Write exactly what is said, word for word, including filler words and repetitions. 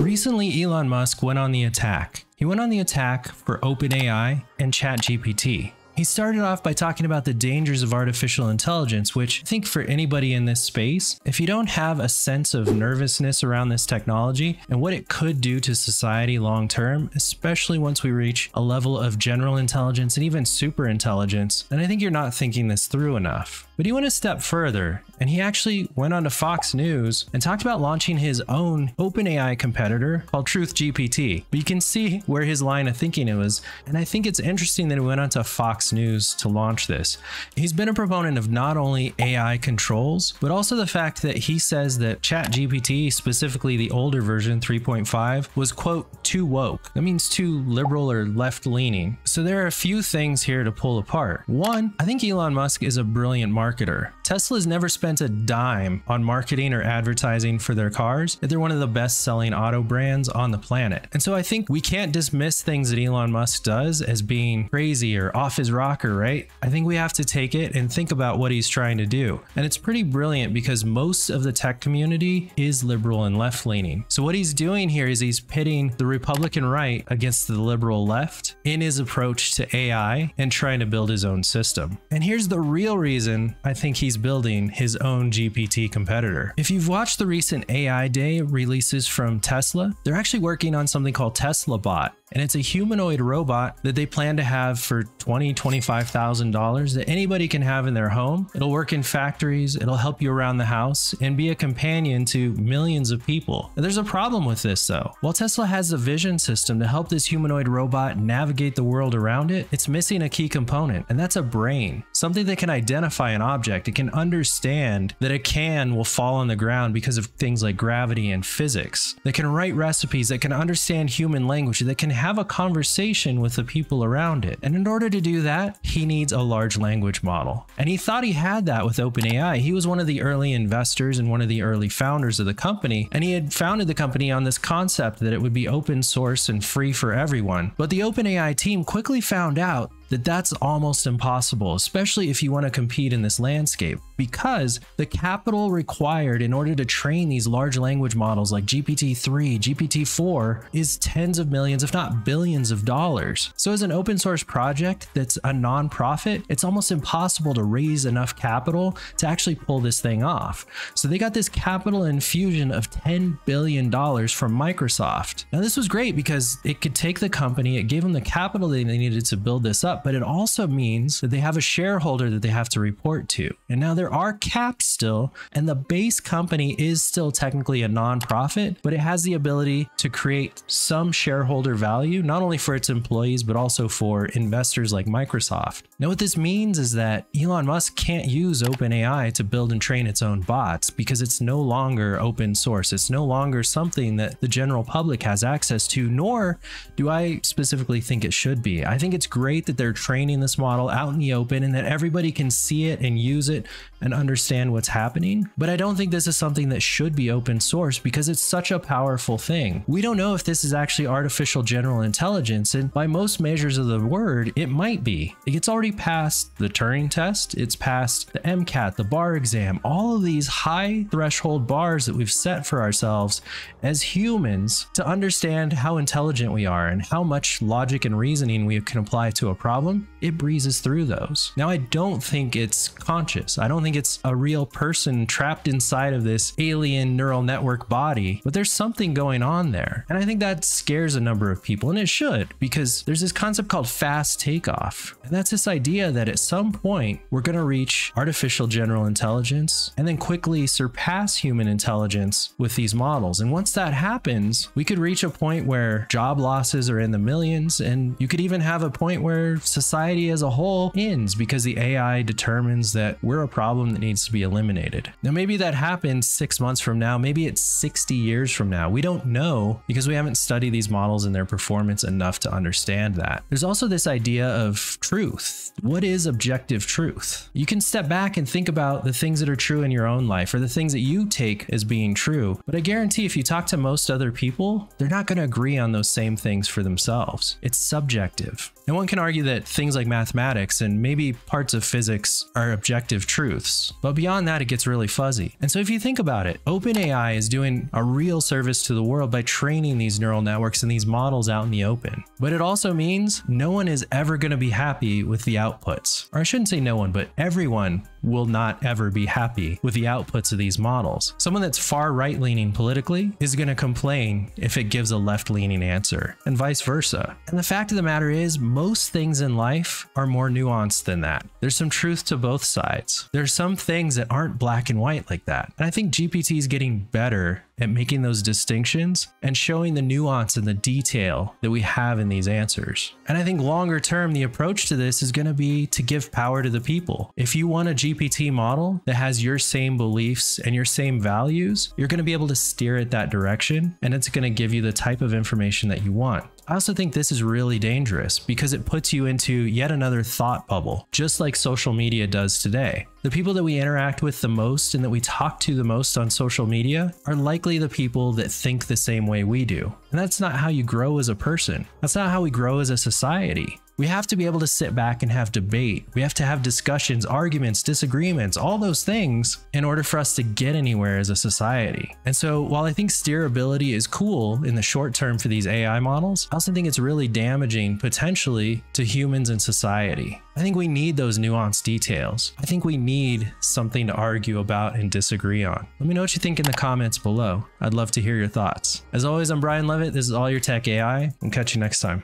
Recently, Elon Musk went on the attack. He went on the attack for OpenAI and ChatGPT. He started off by talking about the dangers of artificial intelligence, which I think for anybody in this space, if you don't have a sense of nervousness around this technology and what it could do to society long term, especially once we reach a level of general intelligence and even super intelligence, then I think you're not thinking this through enough. But he went a step further, and he actually went on to Fox News and talked about launching his own OpenAI competitor called TruthGPT. But you can see where his line of thinking it was, and I think it's interesting that he went on to Fox News to launch this. He's been a proponent of not only A I controls, but also the fact that he says that ChatGPT, specifically the older version three point five, was quote, too woke. That means too liberal or left leaning. So there are a few things here to pull apart. One, I think Elon Musk is a brilliant marketer. Tesla's never spent a dime on marketing or advertising for their cars, yet they're one of the best selling auto brands on the planet. And so I think we can't dismiss things that Elon Musk does as being crazy or off his rocker, right? I think we have to take it and think about what he's trying to do. And it's pretty brilliant because most of the tech community is liberal and left leaning. So what he's doing here is he's pitting the Republican right against the liberal left in his approach to A I and trying to build his own system. And here's the real reason I think he's building his own G P T competitor. If you've watched the recent A I Day releases from Tesla, they're actually working on something called Tesla Bot. And it's a humanoid robot that they plan to have for twenty thousand dollars, twenty-five thousand dollars that anybody can have in their home. It'll work in factories, it'll help you around the house, and be a companion to millions of people. Now, there's a problem with this though. While Tesla has a vision system to help this humanoid robot navigate the world around it, it's missing a key component, and that's a brain. Something that can identify an object. It can understand that a can will fall on the ground because of things like gravity and physics. That can write recipes, that can understand human language, that can have a conversation with the people around it. And in order to do that, he needs a large language model. And he thought he had that with OpenAI. He was one of the early investors and one of the early founders of the company. And he had founded the company on this concept that it would be open source and free for everyone. But the OpenAI team quickly found out that that's almost impossible, especially if you want to compete in this landscape, because the capital required in order to train these large language models like G P T three, G P T four is tens of millions, if not billions of dollars. So as an open source project that's a nonprofit, it's almost impossible to raise enough capital to actually pull this thing off. So they got this capital infusion of ten billion dollars from Microsoft. Now this was great because it could take the company, it gave them the capital they needed to build this up, but it also means that they have a shareholder that they have to report to. And now there are caps still, and the base company is still technically a nonprofit, but it has the ability to create some shareholder value, not only for its employees, but also for investors like Microsoft. Now, what this means is that Elon Musk can't use OpenAI to build and train its own bots because it's no longer open source. It's no longer something that the general public has access to, nor do I specifically think it should be. I think it's great that they're training this model out in the open and that everybody can see it and use it and understand what's happening. But I don't think this is something that should be open source because it's such a powerful thing. We don't know if this is actually artificial general intelligence, and by most measures of the word, it might be. It's already passed the Turing test, it's passed the MCAT, the bar exam, all of these high threshold bars that we've set for ourselves as humans to understand how intelligent we are and how much logic and reasoning we can apply to a problem. problem, it breezes through those. Now, I don't think it's conscious. I don't think it's a real person trapped inside of this alien neural network body, but there's something going on there. And I think that scares a number of people, and it should, because there's this concept called fast takeoff. And that's this idea that at some point, we're going to reach artificial general intelligence and then quickly surpass human intelligence with these models. And once that happens, we could reach a point where job losses are in the millions, and you could even have a point where society as a whole ends because the A I determines that we're a problem that needs to be eliminated. Now, maybe that happens six months from now, maybe it's sixty years from now. We don't know because we haven't studied these models and their performance enough to understand that. There's also this idea of truth. What is objective truth? You can step back and think about the things that are true in your own life or the things that you take as being true. But I guarantee if you talk to most other people, they're not going to agree on those same things for themselves. It's subjective. And one can argue that that things like mathematics and maybe parts of physics are objective truths, but beyond that, it gets really fuzzy. And so if you think about it, OpenAI is doing a real service to the world by training these neural networks and these models out in the open. But it also means no one is ever going to be happy with the outputs. Or I shouldn't say no one, but everyone will not ever be happy with the outputs of these models. Someone that's far right-leaning politically is going to complain if it gives a left-leaning answer, and vice versa. And the fact of the matter is, most things in life are more nuanced than that. There's some truth to both sides. There's some things that aren't black and white like that. And I think G P T is getting better at making those distinctions and showing the nuance and the detail that we have in these answers. And I think longer term, the approach to this is going to be to give power to the people. If you want a G P T model that has your same beliefs and your same values, you're going to be able to steer it that direction, and it's going to give you the type of information that you want. I also think this is really dangerous because it puts you into yet another thought bubble, just like social media does today. The people that we interact with the most and that we talk to the most on social media are likely the people that think the same way we do. And that's not how you grow as a person. That's not how we grow as a society. We have to be able to sit back and have debate. We have to have discussions, arguments, disagreements, all those things in order for us to get anywhere as a society. And so while I think steerability is cool in the short term for these A I models, I also think it's really damaging potentially to humans and society. I think we need those nuanced details. I think we need something to argue about and disagree on. Let me know what you think in the comments below. I'd love to hear your thoughts. As always, I'm Brian Levitt. This is All Your Tech A I. I'll catch you next time.